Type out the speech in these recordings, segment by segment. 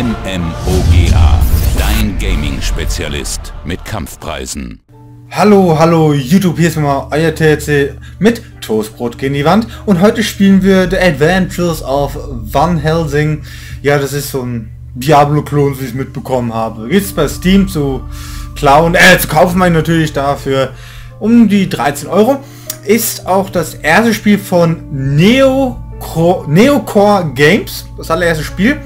MMOGA, dein Gaming-Spezialist mit Kampfpreisen. Hallo, hallo YouTube, hier ist nochmal euer THC mit Toastbrot gegen die Wand. Und heute spielen wir The Adventures of Van Helsing. Ja, das ist so ein Diablo-Klon, wie ich es mitbekommen habe. Jetzt bei Steam zu klauen, zu kaufen meine natürlich dafür um die 13 Euro. Ist auch das erste Spiel von Neo Core Games, das allererste Spiel.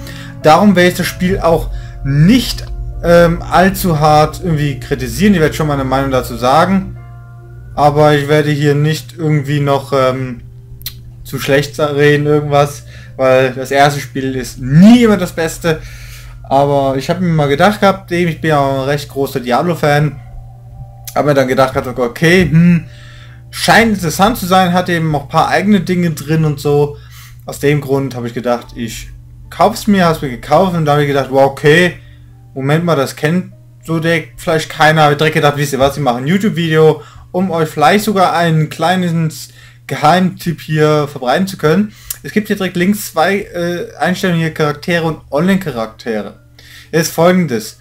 Darum werde ich das Spiel auch nicht allzu hart irgendwie kritisieren. Ich werde schon meine Meinung dazu sagen. Aber ich werde hier nicht irgendwie noch zu schlecht reden, irgendwas. Weil das erste Spiel ist nie immer das Beste. Aber ich habe mir mal gedacht gehabt, ich bin ja auch ein recht großer Diablo-Fan. Habe mir dann gedacht gehabt, okay, scheint interessant zu sein, hat eben auch ein paar eigene Dinge drin und so. Aus dem Grund habe ich gedacht, ich kaufe es mir, habe es mir gekauft und da habe ich gedacht, wow, okay, Moment mal, das kennt so direkt vielleicht keiner. Habe ich direkt gedacht, wisst ihr was, ich mache ein YouTube-Video, um euch vielleicht sogar einen kleinen Geheimtipp hier verbreiten zu können. Es gibt hier direkt links zwei Einstellungen hier, Charaktere und Online-Charaktere. Jetzt folgendes.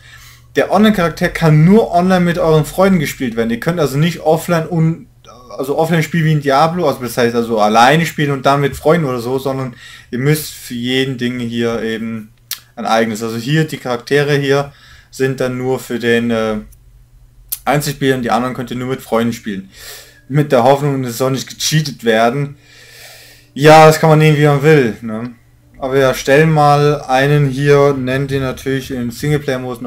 Der Online-Charakter kann nur online mit euren Freunden gespielt werden. Ihr könnt also nicht offline und also offline spielen wie in Diablo, also das heißt also alleine spielen und dann mit Freunden oder so, sondern ihr müsst für jeden Ding hier eben ein eigenes. Also hier, die Charaktere hier sind dann nur für den Einzelspieler und die anderen könnt ihr nur mit Freunden spielen. Mit der Hoffnung, es soll nicht gecheatet werden. Ja, das kann man nehmen, wie man will, ne? Aber wir erstellen mal einen hier, nennen den natürlich in Singleplayer-Modus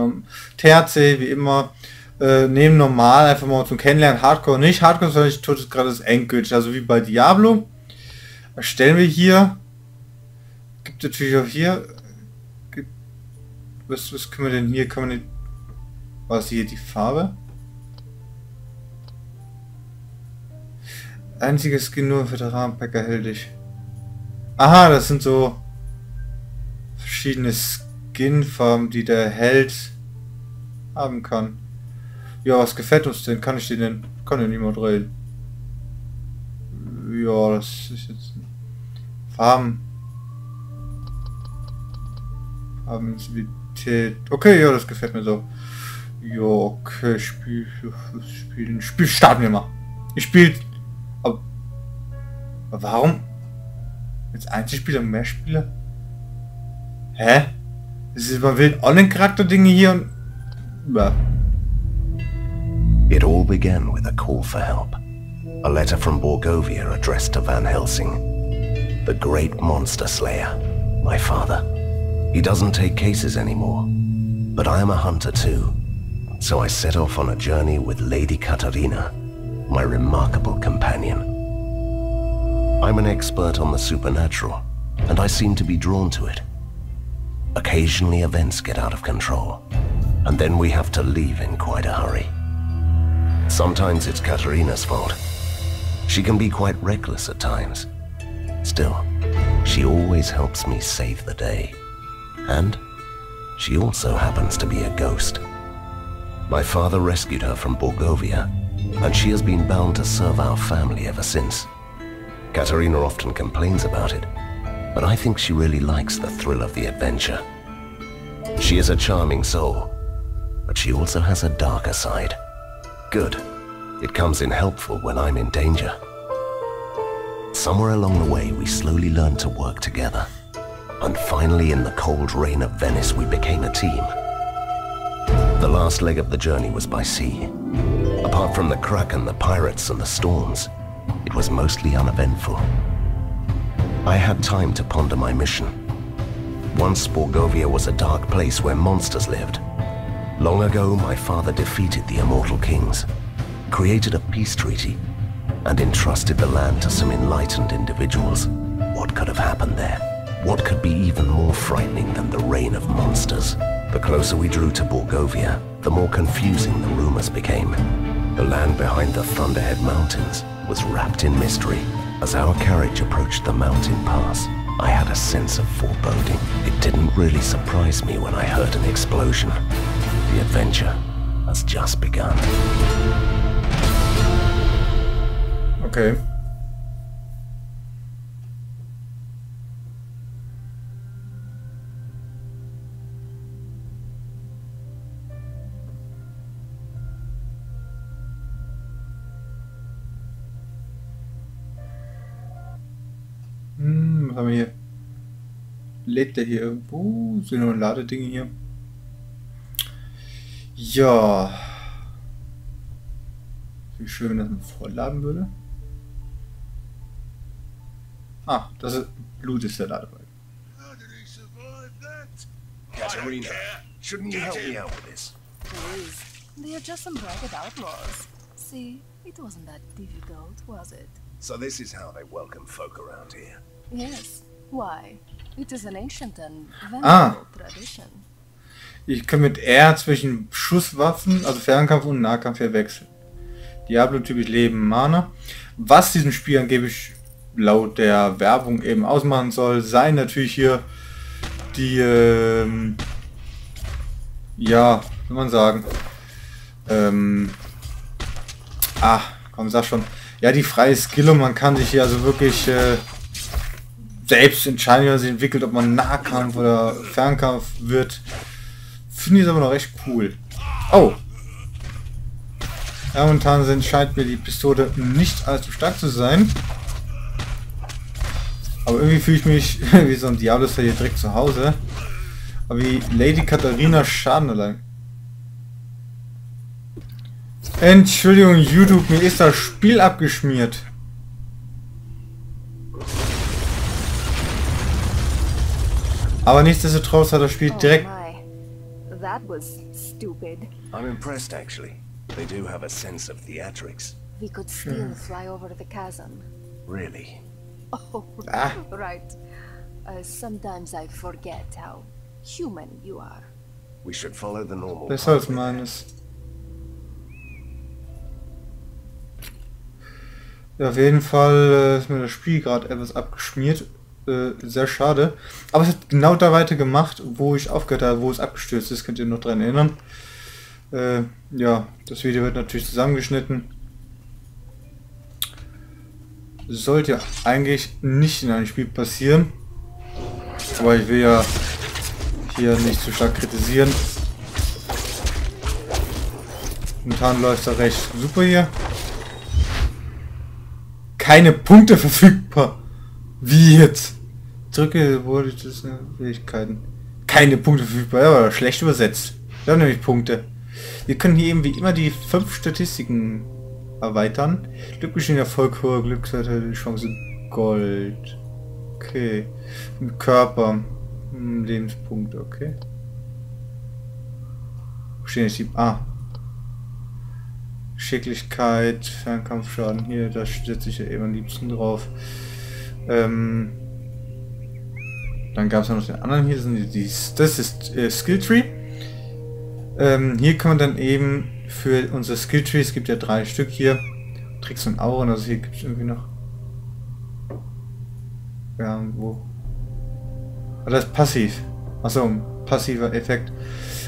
THC, wie immer. Nehmen normal einfach mal zum Kennenlernen, Hardcore nicht. Hardcore ist natürlich tut es gerade das endgültig, also wie bei Diablo. Erstellen wir hier. Gibt natürlich auch hier. Was können wir denn hier? Können wir denn, was hier die Farbe? Einziges Skin nur für den Rahmenpack erhältlich. Aha, das sind so verschiedene Skinfarben, die der Held haben kann. Ja, was gefällt uns denn? Kann ich den denn? Kann ja niemand drehen. Ja, das ist jetzt... Farbensensibilität. Okay, ja, das gefällt mir so. Ja, okay, Spiel starten wir mal. Ich spiele... Aber warum? Jetzt Einzelspieler und Mehrspieler? Hä? Das ist immer wild Online-Charakter-Dinge hier und... Ja. It all began with a call for help. A letter from Borgovia addressed to Van Helsing. The great monster slayer, my father. He doesn't take cases anymore, but I am a hunter too. So I set off on a journey with Lady Katarina, my remarkable companion. I'm an expert on the supernatural, and I seem to be drawn to it. Occasionally events get out of control, and then we have to leave in quite a hurry. Sometimes it's Katarina's fault. She can be quite reckless at times. Still, she always helps me save the day. And she also happens to be a ghost. My father rescued her from Borgovia, and she has been bound to serve our family ever since. Katarina often complains about it, but I think she really likes the thrill of the adventure. She is a charming soul, but she also has a darker side. Good. It comes in helpful when I'm in danger. Somewhere along the way, we slowly learned to work together. And finally, in the cold rain of Venice, we became a team. The last leg of the journey was by sea. Apart from the Kraken, the pirates, and the storms, it was mostly uneventful. I had time to ponder my mission. Once, Borgovia was a dark place where monsters lived. Long ago, my father defeated the immortal kings, created a peace treaty, and entrusted the land to some enlightened individuals. What could have happened there? What could be even more frightening than the reign of monsters? The closer we drew to Borgovia, the more confusing the rumors became. The land behind the Thunderhead Mountains was wrapped in mystery. As our carriage approached the mountain pass, I had a sense of foreboding. It didn't really surprise me when I heard an explosion. The adventure has just begun. Okay. Was haben wir hier? Lädt der hier irgendwo? Sind noch Ladedinge hier? Ja. Wie schön, wenn das mal vorladen würde. Ah, das ist Blut, ist der Ladebalken. Katarina, shouldn't you help me out with this? Please, they are just some ragged outlaws. See, it wasn't that difficult, was it? So this is how they welcome folk around here. Yes. Why? It is an ancient and venerable tradition. Ich kann mit R zwischen Schusswaffen, also Fernkampf und Nahkampf wechseln. Diablo typisch Leben, Mana. Was diesem Spiel angeblich laut der Werbung eben ausmachen soll, seien natürlich hier die, ja, kann man sagen, komm, sag schon, ja, die freie Skill, und man kann sich hier also wirklich selbst entscheiden, wie man sich entwickelt, ob man Nahkampf oder Fernkampf wird. Finde ich aber noch recht cool. Oh! Ja, momentan scheint mir die Pistole nicht allzu stark zu sein. Aber irgendwie fühle ich mich wie so ein Diablo-Star hier direkt zu Hause. Aber wie Lady Katarina Schaden allein. Entschuldigung, YouTube, mir ist das Spiel abgeschmiert. Aber nichtsdestotrotz hat das Spiel direkt... That was stupid. I'm impressed, actually. They do have a sense of theatrics. We could still fly over the chasm. Really? Oh, right. Sometimes I forget how human you are. We should follow the normal. Besser als meines. Ja, auf jeden Fall ist mir das Spiel gerade etwas abgeschmiert. Sehr schade, aber es hat genau da weiter gemacht, wo ich aufgehört habe, wo es abgestürzt ist, könnt ihr noch dran erinnern. Ja, das Video wird natürlich zusammengeschnitten. Sollte ja eigentlich nicht in einem Spiel passieren, aber ich will ja hier nicht zu stark kritisieren. Momentan läuft da recht super hier. Keine Punkte verfügbar. Wie jetzt? Drücke wurde das Fähigkeiten. Keine Punkte verfügbar, aber schlecht übersetzt. Wir haben nämlich Punkte. Wir können hier eben wie immer die 5 Statistiken erweitern. Glücklichen Erfolg, hohe Glückswerte, Chance Gold. Okay. Körper. Lebenspunkte, okay. Wo stehen jetzt die... Geschicklichkeit, Fernkampfschaden. Hier, da setze ich ja eben am liebsten drauf. Dann gab es noch den anderen, hier sind die, das ist Skill Tree. Hier kann man dann eben für unser Skill Tree, es gibt ja 3 Stück hier, Tricks und Auren, also hier gibt es irgendwie noch irgendwo. Ah, das ist passiv. Achso, passiver Effekt.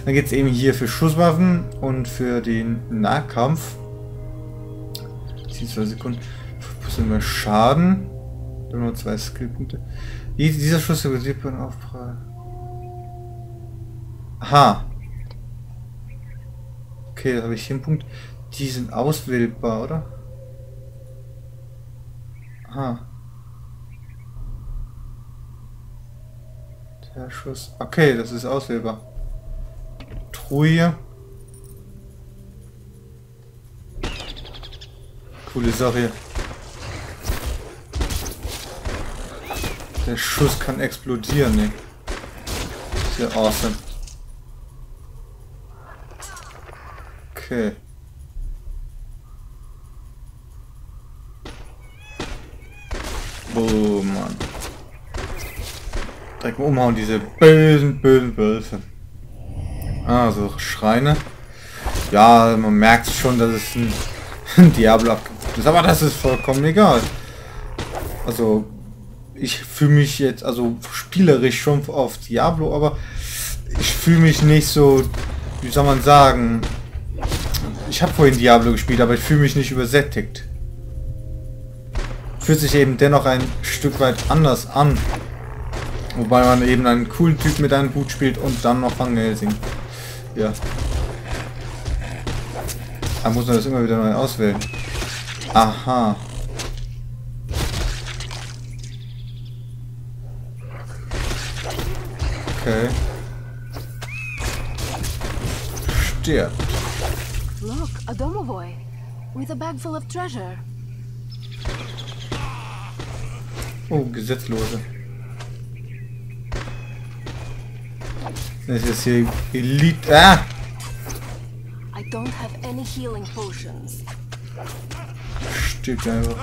Dann geht es eben hier für Schusswaffen und für den Nahkampf. 2 Sekunden. Bisschen mehr Schaden. Nur 2 Skillpunkte. Dieser Schuss basiert beim Aufprall. Aha. Okay, da habe ich hier einen Punkt. Die sind auswählbar, oder? Aha. Der Schuss. Okay, das ist auswählbar. Truhe. Coole Sache hier. Der Schuss kann explodieren, ne? Sehr awesome. Okay. Oh Mann. Direkt mal umhauen, diese bösen. Also Schreine. Ja, man merkt schon, dass es ein Diablo abgeguckt ist. Aber das ist vollkommen egal. Also... ich fühle mich jetzt also spielerisch schon auf Diablo, aber ich fühle mich nicht so, wie soll man sagen, ich habe vorhin Diablo gespielt, aber ich fühle mich nicht übersättigt. Fühlt sich eben dennoch ein Stück weit anders an. Wobei man eben einen coolen Typ mit einem Hut spielt und dann noch Van Helsing. Ja. Da muss man das immer wieder neu auswählen. Aha. Okay. Stirb. Look, a domovoy with a bag full of treasure. Oh, Gesetzlose. Das ist hier Elite. Ah! I don't have any healing potions. Stirbt einfach.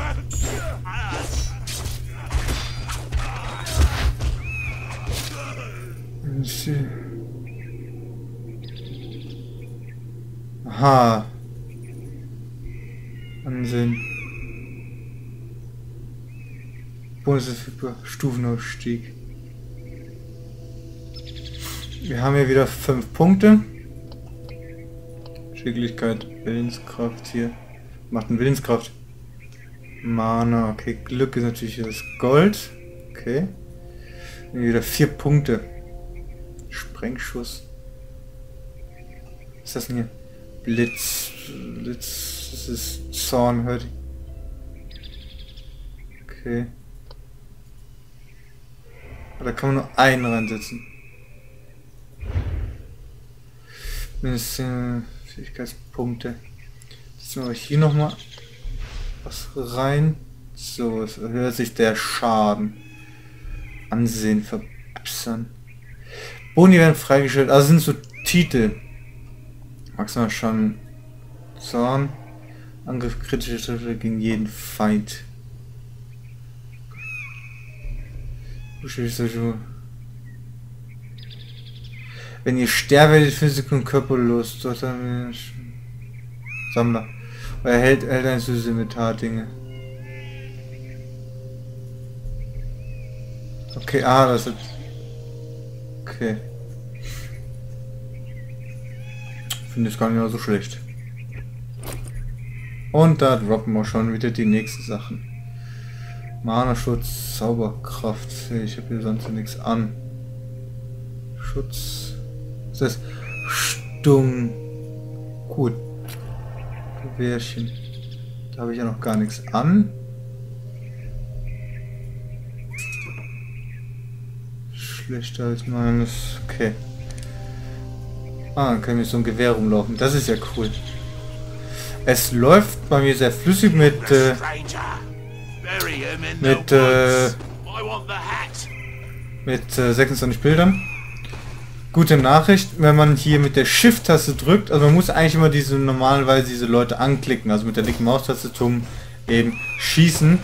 Aha. Ansehen. Bundesliga Stufenaufstieg. Wir haben hier wieder 5 Punkte. Schicklichkeit, Willenskraft hier. Macht eine Willenskraft. Mana, okay. Glück ist natürlich das Gold. Okay. Und wieder 4 Punkte. Sprengschuss. Was ist das denn hier? Blitz. Blitz. Das ist Zorn, hört. Okay. Aber da kann man nur einen reinsetzen. Das sind Fähigkeitspunkte. Setzen wir euch hier nochmal was rein. So, es erhöht sich der Schaden. Ansehen verbessern. Boni werden freigestellt. Also sind so Titel. Maximal schon Zorn. Angriff kritische Treffer gegen jeden Feind. Wenn ihr sterbt, werdet ihr Physik und körperlos. Dort haben wir Sammler. Euer Held erhält ein süßes Inventar Dinge. Okay, ah, das ist... Okay. Finde ich gar nicht mehr so schlecht. Und da droppen wir schon wieder die nächsten Sachen. Mana-Schutz, Zauberkraft. Ich habe hier sonst nichts an. Schutz. Das heißt stumm. Gut. Gewehrchen. Da habe ich ja noch gar nichts an. Schlechter als meines. Okay. Ah, dann kann ich so ein Gewehr rumlaufen. Das ist ja cool. Es läuft bei mir sehr flüssig mit 26 Bildern. Gute Nachricht, wenn man hier mit der Shift-Taste drückt, also man muss eigentlich immer diese normalerweise diese Leute anklicken, also mit der linken Maustaste zum eben schießen.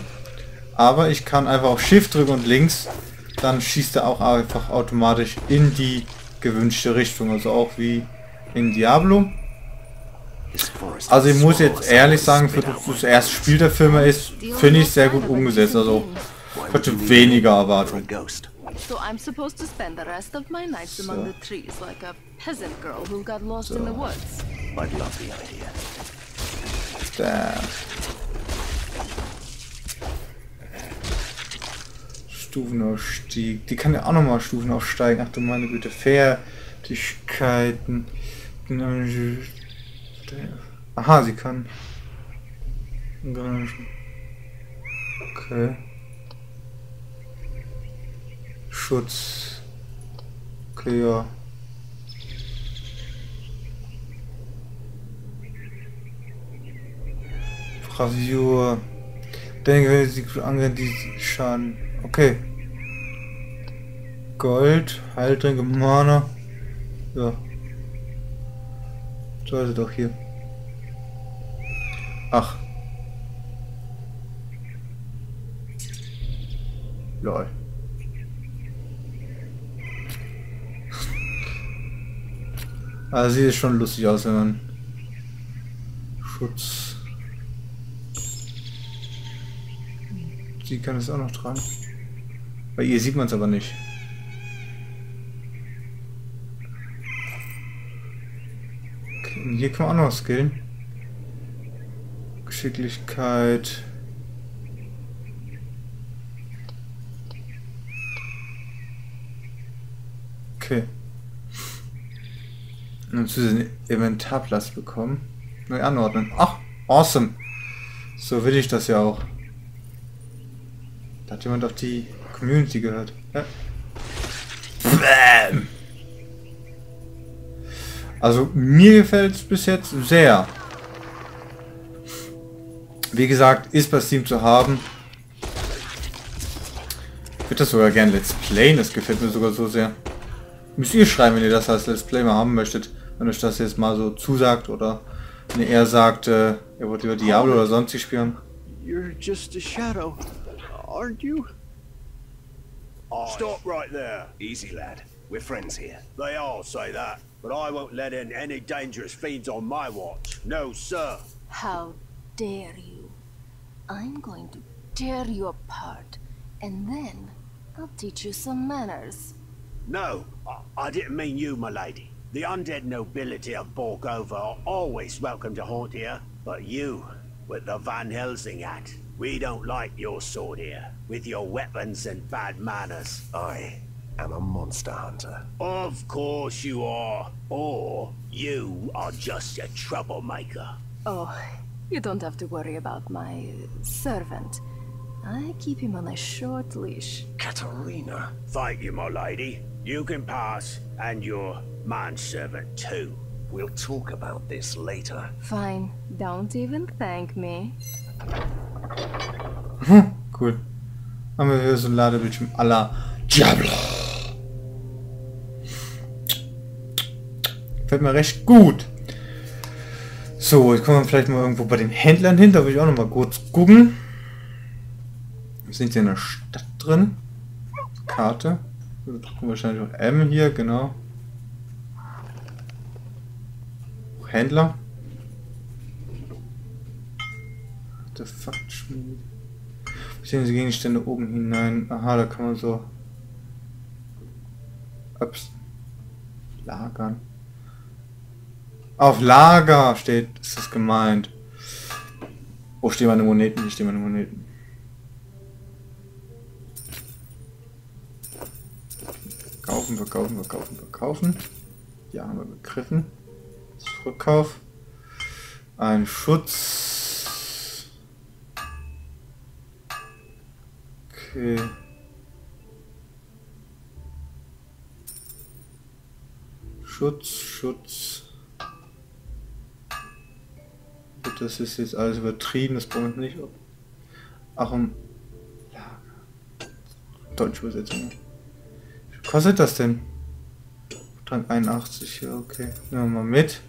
Aber ich kann einfach auf Shift drücken und links, dann schießt er auch einfach automatisch in die gewünschte Richtung, also auch wie in Diablo. Also ich muss jetzt ehrlich sagen, für das erste Spiel der Firma ist, finde ich, sehr gut umgesetzt. Also ich hatte weniger Erwartungen. So I'm supposed to spend the rest of my nights among the trees like a peasant girl who got lost in the woods. I love the idea. Stufenaufstieg. Die kann ja auch nochmal Stufen aufsteigen. Ach du meine Güte, Fertigkeiten. Aha, sie kann. Okay. Schutz. Okay, ja. Fravur. Denke, wenn sie angehen, die Schaden. Okay. Gold, Heiltränke, Mana. Ja. Sollte doch hier. Ach. Lol. Also sieht schon lustig aus, wenn man Schutz. Sie kann es auch noch tragen. Bei ihr sieht man es aber nicht. Okay, und hier kann man auch noch skillen. Geschicklichkeit. Okay. Und zu den Inventarplatz bekommen. Neu anordnen. Ach, awesome. So will ich das ja auch. Da hat jemand auf die Community gehört. Ja. Bäm. Also mir gefällt es bis jetzt sehr. Wie gesagt, ist bei Steam zu haben. Ich würde das sogar gerne Let's Playen, das gefällt mir sogar so sehr. Müsst ihr schreiben, wenn ihr das als Let's Play mal haben möchtet. Wenn euch das jetzt mal so zusagt oder wenn ihr eher sagt, ihr wollt über Diablo oder sonstig spielen. You're just a shadow, aren't you? Stop right there. Easy lad, we're friends here. They all say that, but I won't let in any dangerous fiends on my watch. No, sir. How dare you? I'm going to tear you apart, and then I'll teach you some manners. No, I didn't mean you, my lady. The undead nobility of Borgovia are always welcome to haunt here, but you, with the Van Helsing hat, we don't like your sword here, with your weapons and bad manners. I am a monster hunter. Of course you are, or you are just a troublemaker. Oh, you don't have to worry about my servant. I keep him on a short leash. Katarina. Thank you, my lady. You can pass, and your manservant too. We'll talk about this later. Fine. Don't even thank me. Cool. Haben wir hier so ein Ladebildschirm à la Diablo. Gefällt mir recht gut. So, jetzt kommen wir vielleicht mal irgendwo bei den Händlern hin. Da will ich auch noch mal kurz gucken. Wir sind hier in der Stadt drin. Karte. Wir drücken wahrscheinlich auf M hier, genau. Händler. Artefaktschmied. Sehen Sie Gegenstände oben hinein. Aha, da kann man so ups. Lagern. Auf Lager steht, ist das gemeint. Oh, stehen meine Moneten, hier stehen meine Moneten. Kaufen, verkaufen, verkaufen, verkaufen. Ja, haben wir begriffen. Rückkauf. Ein Schutz. Okay. Schutz, Schutz. Gut, das ist jetzt alles übertrieben, das brauchen wir nicht. Ach, um Lager. Deutsche Übersetzung. Wie kostet das denn? Trank 81, ja, okay. Nehmen wir mal mit.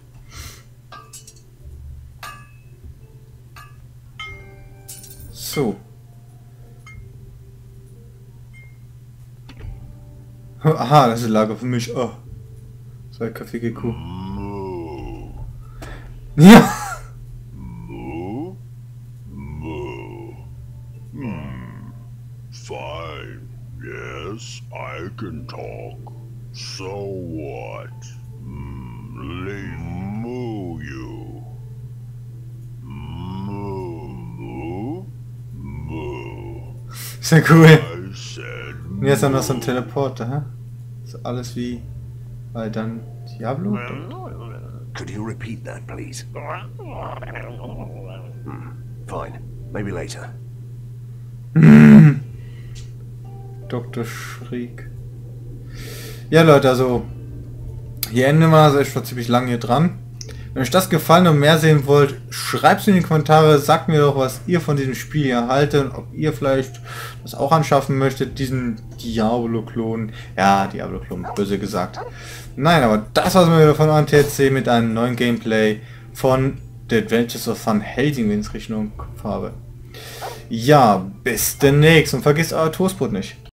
So. Aha, das ist ein Lager für mich. Oh. So ein kaffeige Kuh. Ja. Fine. Yes, I can talk. So what? Leave moo you. Moo. Sehr cool. Und jetzt haben wir noch so einen Teleporter, hä? So alles wie bei dann Diablo? Could you repeat that, please? Fine. Maybe later. Dr. Schriek. Ja Leute, also hier enden wir, also ich war ziemlich lange hier dran. Wenn euch das gefallen und mehr sehen wollt, schreibt es in die Kommentare, sagt mir doch, was ihr von diesem Spiel hier haltet und ob ihr vielleicht das auch anschaffen möchtet, diesen Diablo-Klon. Ja, Diablo-Klon, böse gesagt. Nein, aber das war's mal wieder von eurem THC mit einem neuen Gameplay von The Adventures of Van Helsing, wenn ich es richtig im Kopf habe. Ja, bis demnächst und vergisst euer Toastbrot nicht.